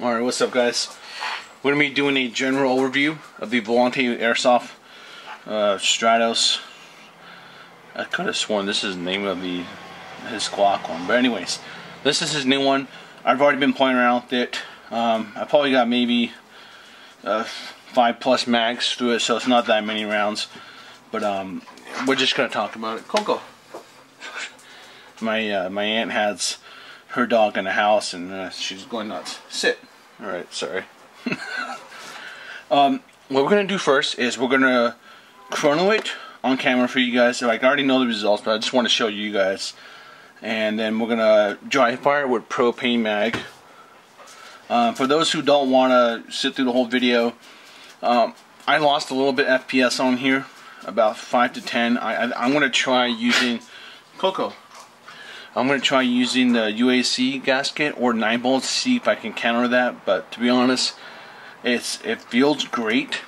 Alright, what's up guys? We're going to be doing a general overview of the Volante Airsoft Stratos. I could have sworn this is the name of his Glock one, but anyways, this is his new one. I've already been playing around with it. I probably got maybe 5 plus mags through it, so it's not that many rounds, but we're just going to talk about it. Coco! My aunt has her dog in the house and she's going nuts. Sit. Alright, sorry. What we're going to do first is we're going to chrono it on camera for you guys. Like, I already know the results, but I just want to show you guys. And then we're going to dry fire with propane mag. For those who don't want to sit through the whole video, I lost a little bit of FPS on here, about 5 to 10. I'm going to try using... Coco. I'm going to try using the UAC gasket or 9 Ball to see if I can counter that, but to be honest, it feels great.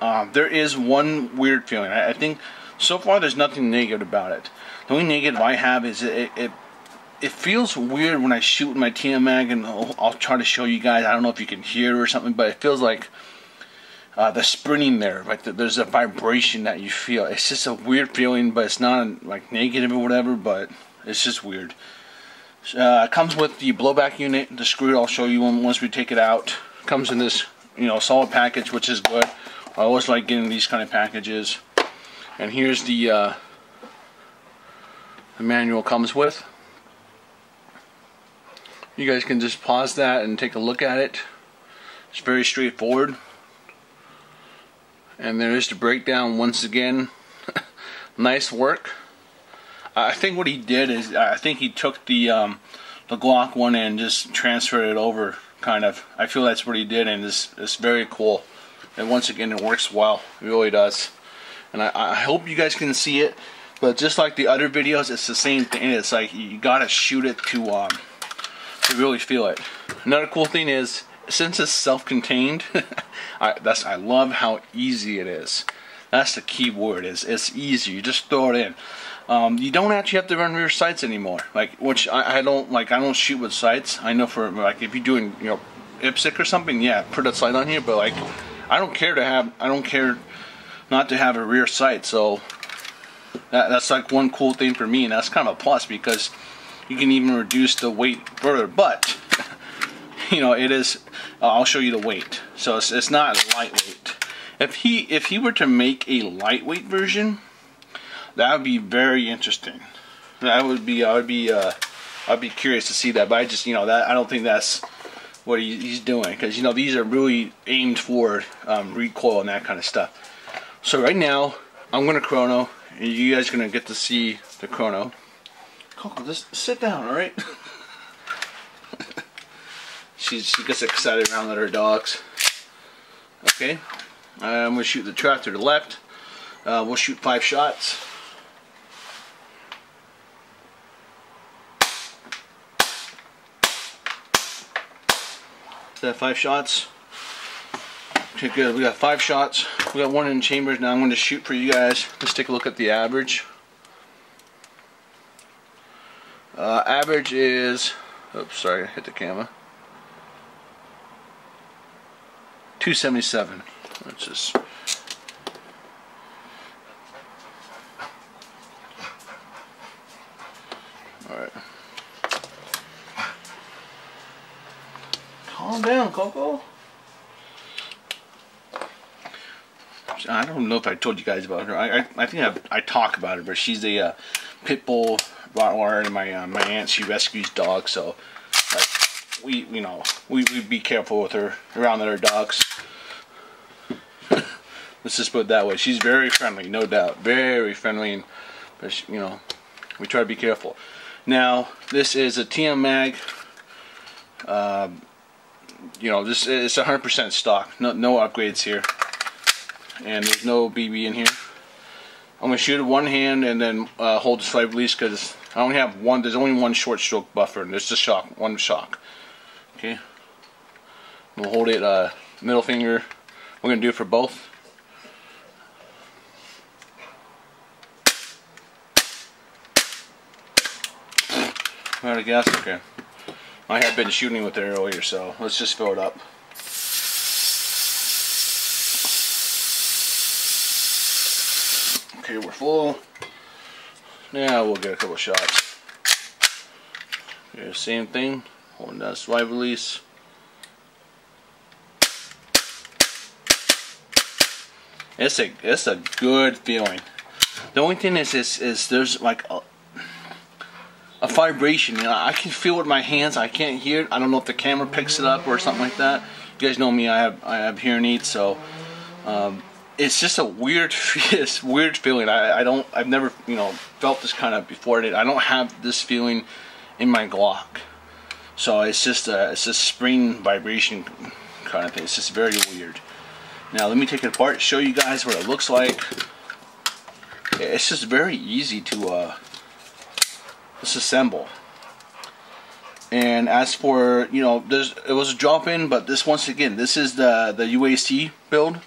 There is one weird feeling. I think so far there's nothing negative about it. The only negative I have is it feels weird when I shoot with my TM mag, and I'll try to show you guys. I don't know if you can hear or something, but it feels like the sprinting there, like there's a vibration that you feel. It's just a weird feeling, but it's not like negative or whatever, but it's just weird. It comes with the blowback unit, the screw. I'll show you once we take it out. Comes in this, solid package, which is good. I always like getting these kind of packages. And here's the manual comes with. You guys can just pause that and take a look at it. It's very straightforward. And there is the breakdown once again. Nice work. I think what he did is, I think he took the Glock one and just transferred it over, kind of. I feel that's what he did, and it's very cool. And once again, it works well. It really does. And I hope you guys can see it, but just like the other videos, it's the same thing. It's like you gotta shoot it to really feel it. Another cool thing is, since it's self-contained, I love how easy it is. That's the key word. Is it's easy. You just throw it in. You don't actually have to run rear sights anymore, like, which I don't like. I don't shoot with sights. I know for like if you're doing IPSC or something, yeah, put a sight on here. But like, I don't care not to have a rear sight. So that's like one cool thing for me, and that's kind of a plus because you can even reduce the weight further. But it is. I'll show you the weight. So it's not lightweight. If he were to make a lightweight version, that would be very interesting. I'd be curious to see that. But I just, I don't think that's what he's doing, because these are really aimed for recoil and that kind of stuff. So right now, I'm gonna chrono, and you guys are gonna get to see the chrono. Coco, just sit down, all right? she gets excited around at her dogs. Okay, I'm gonna shoot the trap to the left. We'll shoot 5 shots. Is that 5 shots? Okay, good. We got 5 shots. We got 1 in chambers. Now I'm going to shoot for you guys. Let's take a look at the average. Average is... Oops, sorry, I hit the camera. 277. Let's just... Alright. Calm down, Coco. I don't know if I told you guys about her. I think I talk about her, but she's a pit bull Rottweiler, and my aunt, she rescues dogs, so like we'd be careful with her around other dogs. Let's just put it that way. She's very friendly, no doubt. Very friendly, and but she, we try to be careful. Now, this is a TM mag. This is 100% stock. No upgrades here, and there's no BB in here. I'm gonna shoot it one hand and then hold the slide release because I only have one. There's only one short stroke buffer, and there's the shock, one shock. Okay. We'll hold it middle finger. We're gonna do it for both. Out of gas, okay. I have been shooting with it earlier, so let's just fill it up. Okay, we're full. Now we'll get a couple shots. Okay, same thing, holding down slide release. It's a good feeling. The only thing is there's like a vibration. You know, I can feel it with my hands. I can't hear it. I don't know if the camera picks it up or something like that. You guys know me. I have hearing aids, so it's just a weird weird feeling. I've never felt this kind of before. I don't have this feeling in my Glock, so it's a spring vibration kind of thing. It's just very weird. Now let me take it apart, show you guys what it looks like. It's just very easy to disassemble. And as for it was a drop in, but this once again, this is the UAC build.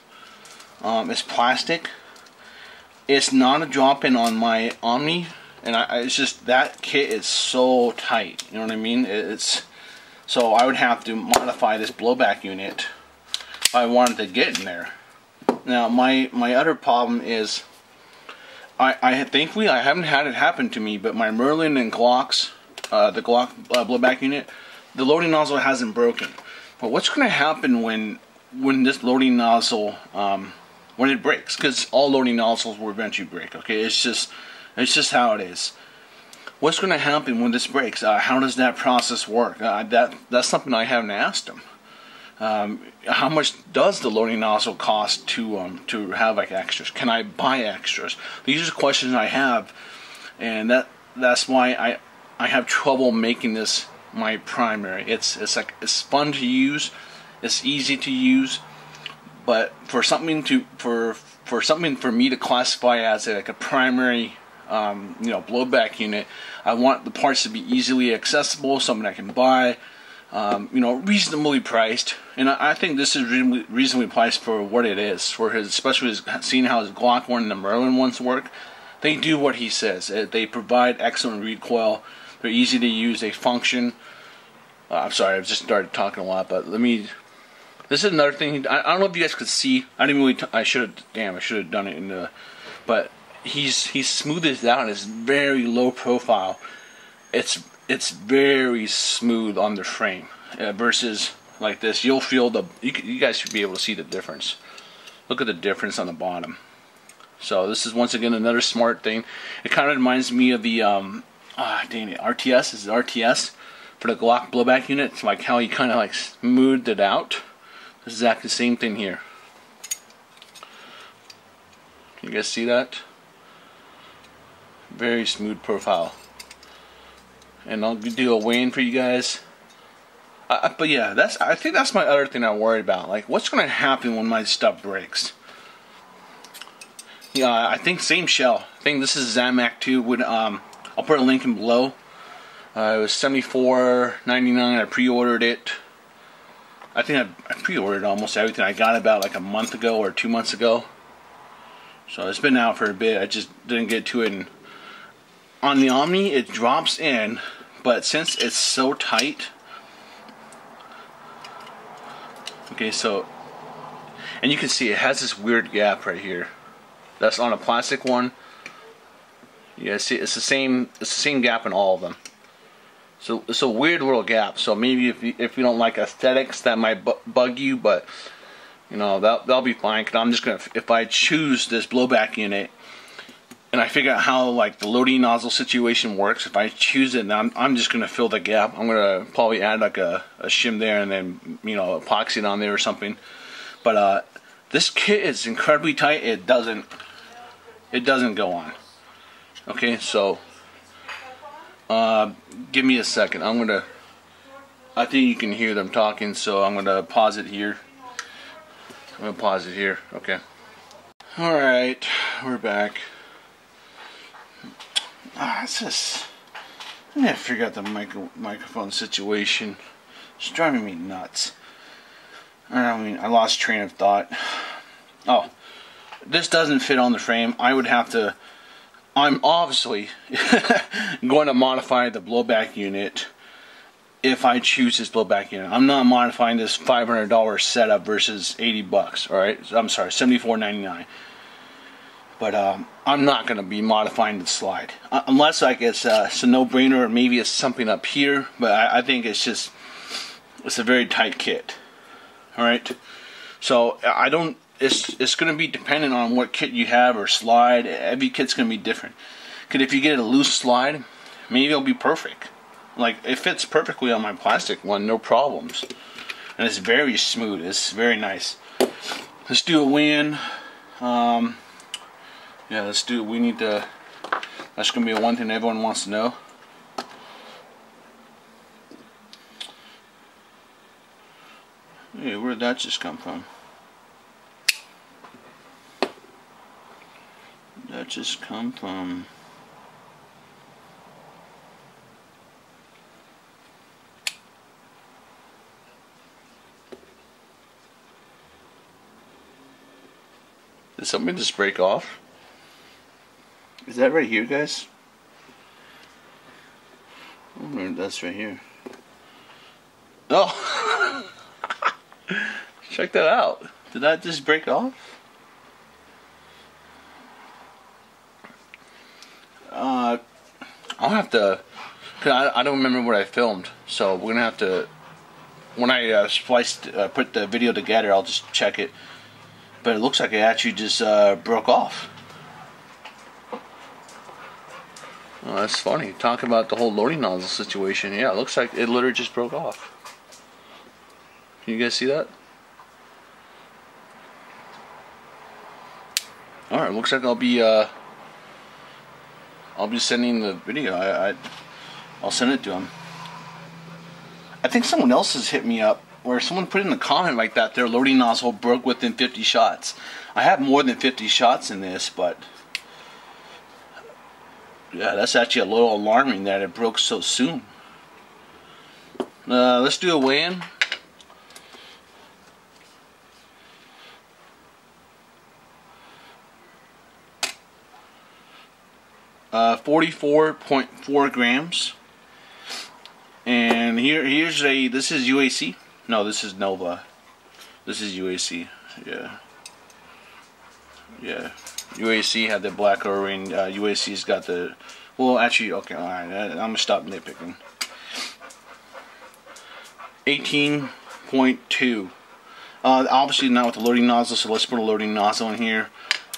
It's plastic. It's not a drop in on my Omni, and it's just that kit is so tight. You know what I mean? It's so I would have to modify this blowback unit if I wanted to get in there. Now my other problem is I thankfully I haven't had it happen to me, but my Merlin and Glocks, the Glock blowback unit, the loading nozzle hasn't broken. But what's going to happen when this loading nozzle when it breaks? Because all loading nozzles will eventually break. Okay, it's just how it is. What's going to happen when this breaks? How does that process work? That's something I haven't asked them. How much does the loading nozzle cost to have like extras? Can I buy extras? These are questions I have, and that's why I have trouble making this my primary. It's fun to use, it's easy to use, but for me to classify as like a primary blowback unit, I want the parts to be easily accessible, something I can buy. Reasonably priced, and I think this is reasonably priced for what it is. For his, especially seeing how his Glock one and the Merlin ones work, they do what he says. They provide excellent recoil. They're easy to use. They function. I'm sorry, I've just started talking a lot, but let me. This is another thing. I don't know if you guys could see. I didn't really. I should have. Damn, I should have done it in the. But he smoothed it out. It's very low profile. It's very smooth on the frame versus like this. You'll feel you guys should be able to see the difference. Look at the difference on the bottom. So this is once again another smart thing. It kind of reminds me of the RTS. This is RTS for the Glock blowback unit. It's like how he kind of like smoothed it out. This is exactly the same thing here. Can you guys see that? Very smooth profile. And I'll do a weigh-in for you guys. But yeah, I think that's my other thing I worry about. Like, what's going to happen when my stuff breaks? Yeah, I think same shell. I think this is Zamac 2. I'll put a link in below. It was $74.99. I pre-ordered it. I think I pre-ordered almost everything. I got about like a month ago or 2 months ago. So it's been out for a bit. I just didn't get to it. And on the Omni, it drops in, but since it's so tight, okay, so, and you can see it has this weird gap right here. That's on a plastic one. You guys see, it's the same gap in all of them. So it's a weird little gap. So maybe if you don't like aesthetics, that might bug you, but that'll be fine. Cause I'm just gonna, if I choose this blowback unit, and I figure out how like the loading nozzle situation works, if I choose it, now I'm just gonna fill the gap. I'm gonna probably add like a shim there and then epoxy it on there or something. But this kit is incredibly tight. It doesn't go on. Okay, so give me a second. I think you can hear them talking, so I'm gonna pause it here. Okay. All right, we're back. I gotta figure out the microphone situation. It's driving me nuts. I lost train of thought. Oh, this doesn't fit on the frame. I would have to. I'm obviously going to modify the blowback unit if I choose this blowback unit. I'm not modifying this $500 setup versus 80 bucks, all right? I'm sorry, $74.99. But I'm not going to be modifying the slide. Unless like it's a no-brainer, or maybe it's something up here, but I think it's just, it's a very tight kit, all right? So I don't, it's going to be dependent on what kit you have or slide. Every kit's going to be different. Because if you get a loose slide, maybe it'll be perfect. Like, it fits perfectly on my plastic one, no problems. And it's very smooth, it's very nice. Let's do a win. Yeah, let's do, we need to, that's going to be one thing everyone wants to know. Hey, where did that just come from? That just come from... Did something just break off? Is that right here, guys? I wonder if that's right here. Oh! Check that out. Did that just break off? I'll have to, cause I don't remember what I filmed, so we're gonna have to, when I put the video together, I'll just check it. But it looks like it actually just broke off. Oh, that's funny. Talk about the whole loading nozzle situation. Yeah, it looks like it literally just broke off. Can you guys see that? Alright, looks like I'll be sending the video. I'll send it to him. I think someone else has hit me up where someone put in a comment like that their loading nozzle broke within 50 shots. I have more than 50 shots in this, but yeah, that's actually a little alarming that it broke so soon. Let's do a weigh-in. Uh, 44.4 grams. And here's a, this is UAC. No, this is Nova. This is UAC. Yeah. Yeah. UAC had the black O-ring. UAC's got the... Well, actually, okay, all right. I'm going to stop nitpicking. 18.2. Obviously not with the loading nozzle, so let's put a loading nozzle in here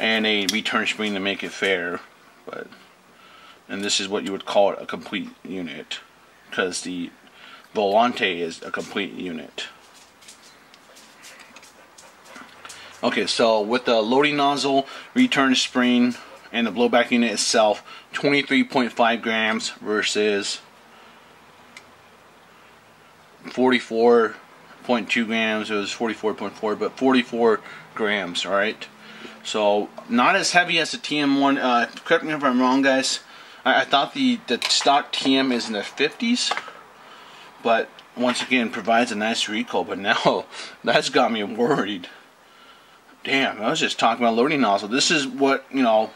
and a return spring to make it fair. But, and this is what you would call it, a complete unit, because the Volante is a complete unit. Okay, so with the loading nozzle, return spring, and the blowback unit itself, 23.5 grams versus 44.2 grams. It was 44.4, but 44 grams, all right? So not as heavy as the TM one. Correct me if I'm wrong, guys. I thought the stock TM is in the 50s. But once again, provides a nice recoil. But now that's got me worried. Damn, I was just talking about loading nozzle. This is what, you know,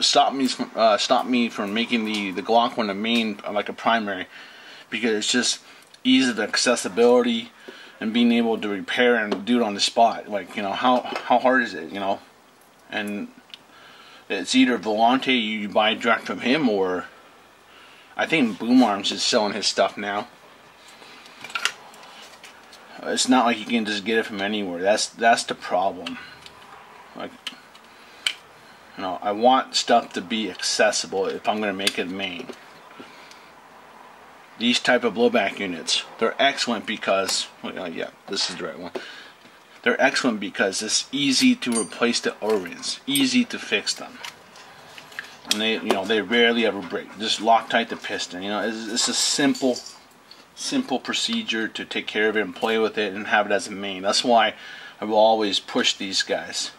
stopped me from making the Glock one a main, like a primary, because it's just ease of accessibility and being able to repair and do it on the spot. Like, you know, how hard is it, you know? And it's either Volante you buy direct from him, or I think Boom Arms is selling his stuff now. It's not like you can just get it from anywhere. That's the problem. Like, you know, I want stuff to be accessible if I'm going to make it main. These type of blowback units, they're excellent because, well, yeah, this is the right one. They're excellent because it's easy to replace the O-rings, easy to fix them, and they, you know, they rarely ever break. Just Loctite the piston. You know, it's a simple procedure to take care of it and play with it and have it as a main. That's why I will always push these guys.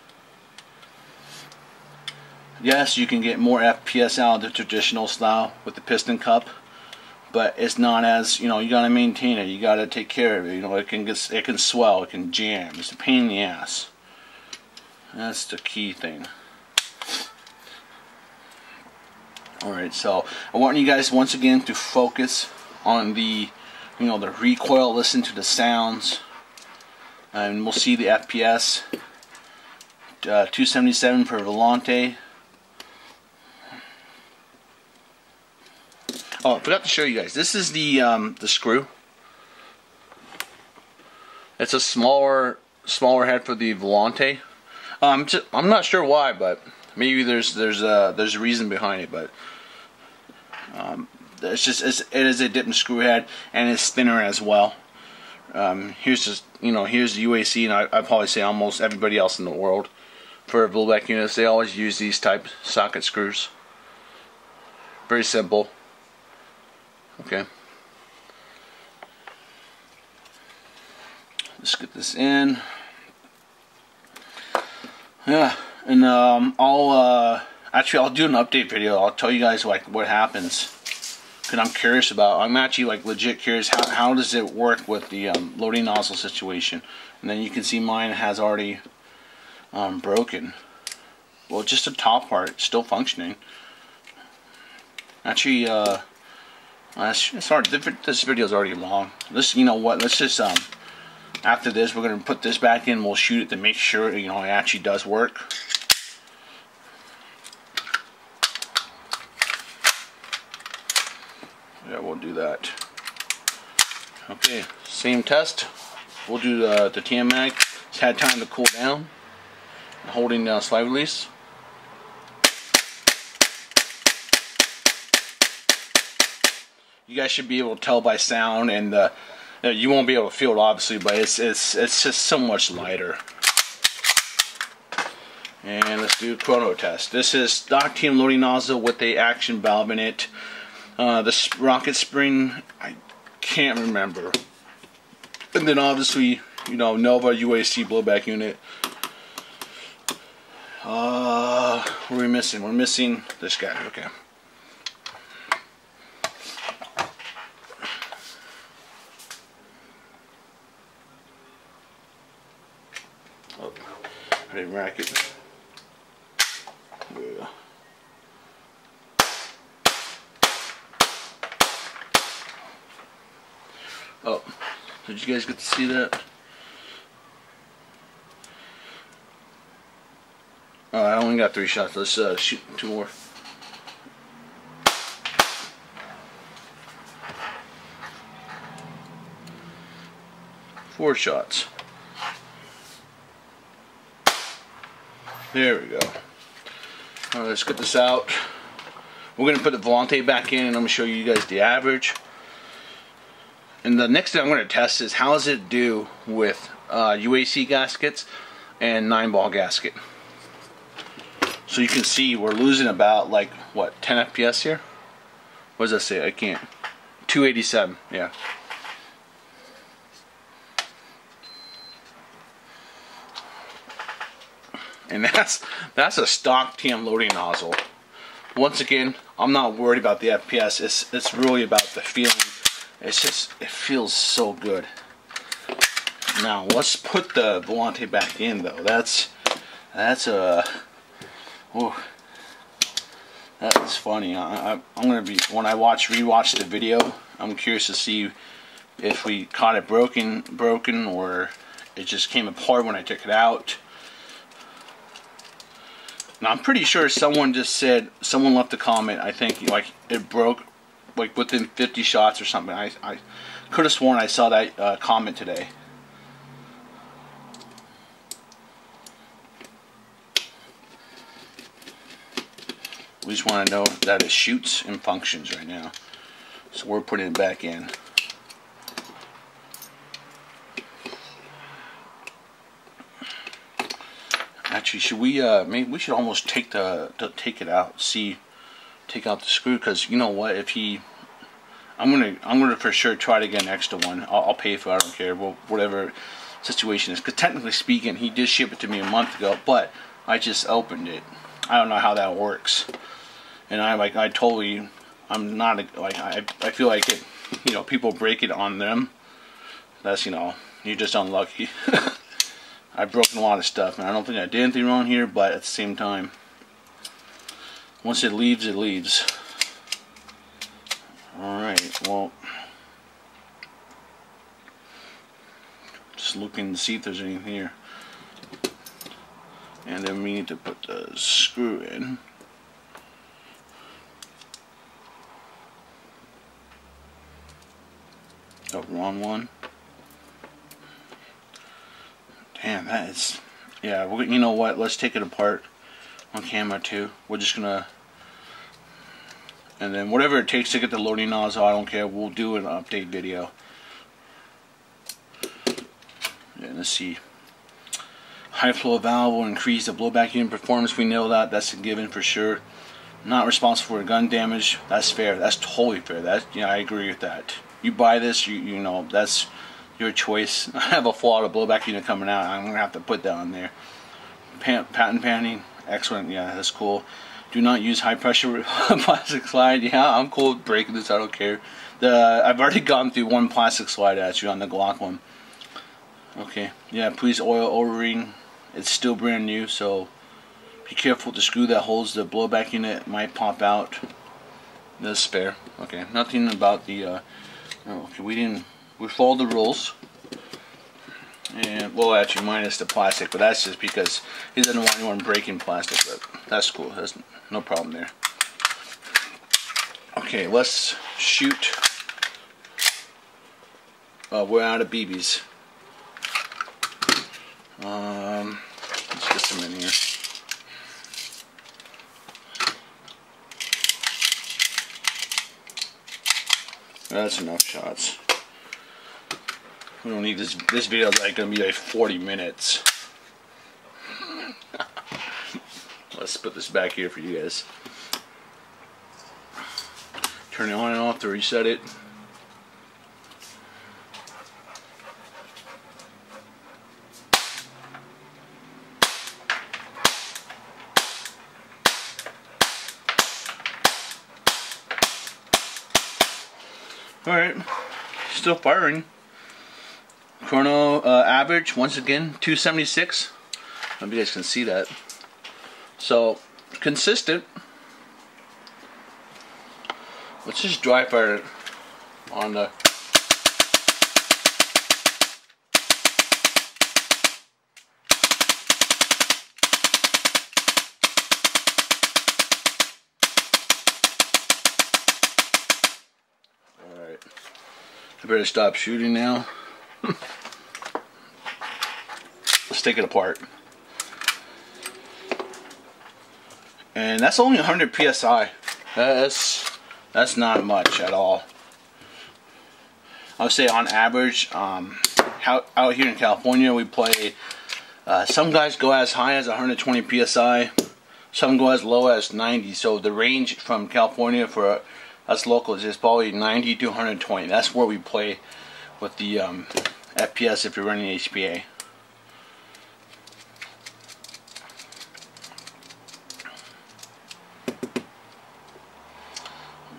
Yes, you can get more FPS out of the traditional style with the piston cup, but it's not as, you know, you gotta maintain it, you gotta take care of it, you know, it can swell, it can jam, it's a pain in the ass. That's the key thing. Alright, so I want you guys once again to focus on the you know, the recoil, listen to the sounds, and we'll see the FPS. 277 for Volante. Oh, I forgot to show you guys. This is the screw. It's a smaller head for the Volante. I'm not sure why, but maybe there's a reason behind it, but it is a dipping screw head, and it's thinner as well. Here's just, you know, here's the UAC, and I probably say almost everybody else in the world for blowback units, they always use these type socket screws. Very simple. Okay. Let's get this in. Yeah, and I'll do an update video. I'll tell you guys like what happens, because I'm curious about. I'm actually like legit curious how does it work with the loading nozzle situation. And then you can see mine has already broken. Well, just the top part still functioning. Actually, sorry, this video is already long. You know what? Let's just after this, we're gonna put this back in. We'll shoot it to make sure, you know, it actually does work. Yeah, we'll do that. Okay, same test. We'll do the TM mag. It's had time to cool down. I'm holding down slide release. You guys should be able to tell by sound, and you won't be able to feel it obviously, but it's just so much lighter. And let's do chrono test. This is stock TM loading nozzle with a action valve in it. The rocket spring, I can't remember. And then obviously, you know, Nova UAC blowback unit. What are we missing? We're missing this guy. Okay. Racket. Yeah. Oh, did you guys get to see that? I only got 3 shots. Let's shoot 2 more. Four shots. There we go. Alright, let's get this out. We're going to put the Volante back in, and I'm going to show you guys the average. And the next thing I'm going to test is how does it do with UAC gaskets and 9-ball gasket. So you can see we're losing about, like, what, 10 FPS here? What does that say? I can't. 287, yeah. And that's a stock TM loading nozzle. Once again, I'm not worried about the FPS. It's really about the feeling. It's just, it feels so good. Now let's put the Volante back in though. That's funny. I'm gonna be, when I rewatch the video, I'm curious to see if we caught it broken or it just came apart when I took it out. Now, I'm pretty sure someone left a comment, I think, like, it broke, like, within 50 shots or something. I could have sworn I saw that comment today. We just want to know that it shoots and functions right now. So we're putting it back in. Actually, should we? Maybe we should almost take it out. Take out the screw, because you know what? If he, I'm gonna for sure try to get an extra one. I'll pay for it. I don't care. Well, whatever situation is. Because technically speaking, he did ship it to me a month ago, but I just opened it. I don't know how that works. And I feel like it. You know, people break it on them. That's, you know, you're just unlucky. I've broken a lot of stuff, and I don't think I did anything wrong here, but at the same time, once it leaves, it leaves. Alright, well, just looking to see if there's anything here. And then we need to put the screw in. Oh, wrong one. Damn, that is... Yeah, we're, you know what? Let's take it apart on camera too. We're just gonna... And then whatever it takes to get the loading nozzle, I don't care. We'll do an update video. Yeah, let's see. High flow valve will increase the blowback unit performance. We know that. That's a given for sure. Not responsible for gun damage. That's fair. That's totally fair. That, yeah, I agree with that. You buy this, you know, that's your choice. I have a Florida blowback unit coming out. I'm gonna have to put that on there. Patent panning, excellent. Yeah, that's cool. Do not use high pressure plastic slide. Yeah, I'm cool with breaking this. I don't care. I've already gone through one plastic slide at you on the Glock one. Okay. Yeah, please oil O-ring. It's still brand new, so be careful with the screw that holds the blowback unit. It might pop out. The spare. Okay. Nothing about the. Oh, okay. We didn't. We followed the rules. And well, actually, minus the plastic, but that's just because he doesn't want anyone breaking plastic. But that's cool. That's no problem there. Okay, let's shoot. We're out of BBs. Let's get some in here. That's enough shots. We don't need this. This video is like gonna be like 40 minutes. Let's put this back here for you guys. Turn it on and off to reset it. Alright, still firing. Chrono average, once again, 276. I hope you guys can see that. So, consistent. Let's just dry fire it on the... I better stop shooting now. Let's take it apart. And that's only 100 psi. That's not much at all. I would say on average, out here in California we play. Some guys go as high as 120 psi. Some go as low as 90. So the range from California for us locals is probably 90 to 120. That's where we play with the FPS if you're running HPA.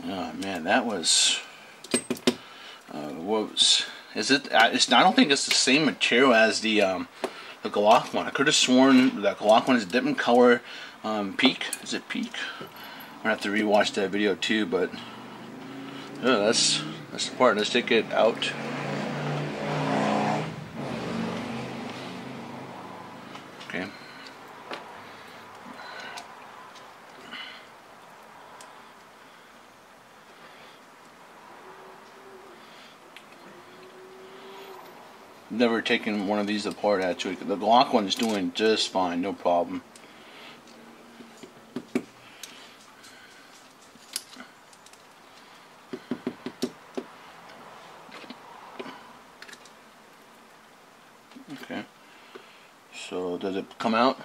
Oh man, that was I don't think it's the same material as the Glock one. I could have sworn the Glock one is a different color. Peak, is it Peak? I'm gonna have to rewatch that video too, but. Yeah, that's the part. Let's take it out. Okay. Never taken one of these apart actually. The Glock one is doing just fine, no problem. So does it come out?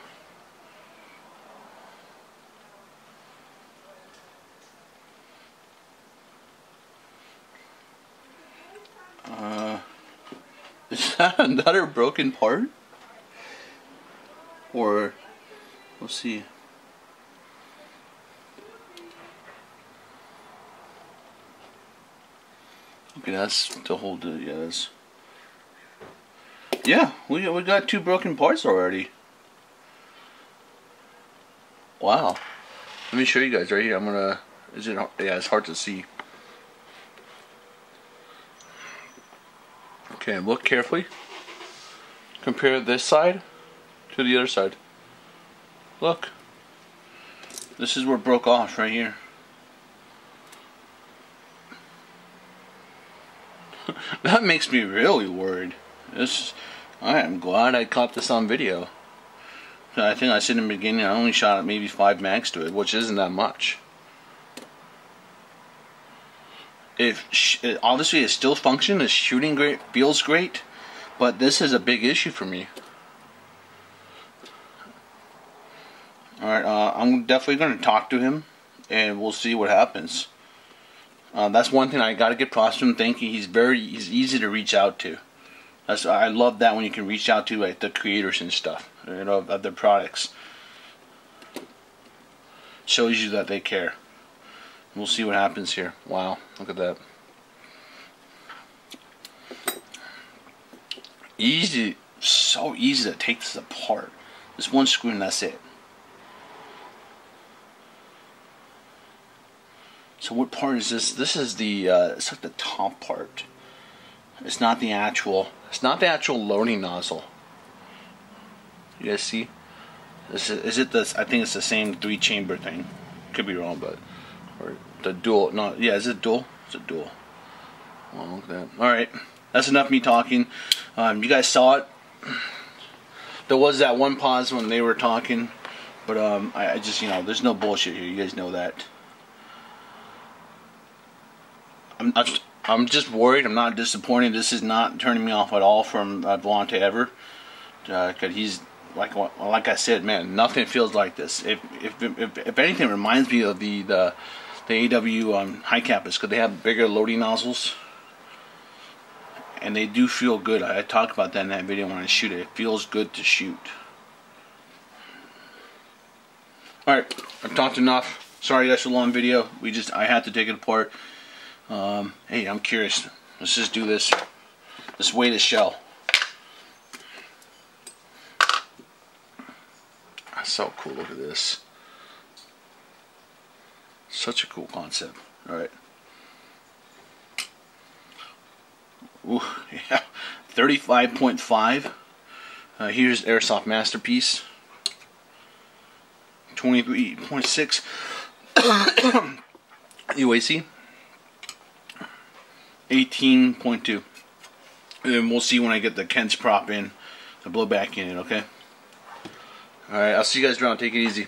Is that another broken part? Or we'll see. Okay, that's to hold it. Yeah, that's. Yeah, we got two broken parts already. Wow. Let me show you guys right here. I'm gonna. Is it? Yeah, it's hard to see. Okay, look carefully. compare this side to the other side. Look, this is where it broke off right here. That makes me really worried. I am glad I caught this on video. I think I said in the beginning I only shot at maybe 5 mags to it, which isn't that much. It obviously it's still functioning, it's shooting great, feels great, but this is a big issue for me. Alright, I'm definitely going to talk to him and we'll see what happens. That's one thing I gotta get props to him. Thank you. He's easy to reach out to. I love that when you can reach out to like the creators and stuff, you know, of their products. Shows you that they care. We'll see what happens here. Wow, look at that. Easy, so easy to take this apart. Just one screw and that's it. So what part is this? This is the it's like the top part. It's not the actual. It's not the actual loading nozzle. You guys see? This is it. This I think it's the same 3-chamber thing. Could be wrong, but or the dual. No, yeah, is it dual? It's a dual. Oh, look at that. All right, that's enough of me talking. You guys saw it. There was that one pause when they were talking, but I just, you know, there's no bullshit here. You guys know that. I'm just worried. I'm not disappointed. This is not turning me off at all from Volante ever, because he's like I said, man, nothing feels like this. If anything, it reminds me of the AW HiCapas, because they have bigger loading nozzles, and they do feel good. I talk about that in that video when I shoot it. It feels good to shoot. All right, I've talked enough. Sorry, that's a long video. I had to take it apart. Hey, I'm curious. Let's just do this. Let's weigh the shell. That's so cool. Look at this. Such a cool concept. Alright. Ooh, yeah. 35.5. Here's Airsoft Masterpiece. 23.6. UAC. 18.2, and we'll see when I get the Kent's prop in, the blowback in it, okay? Alright, I'll see you guys around. Take it easy.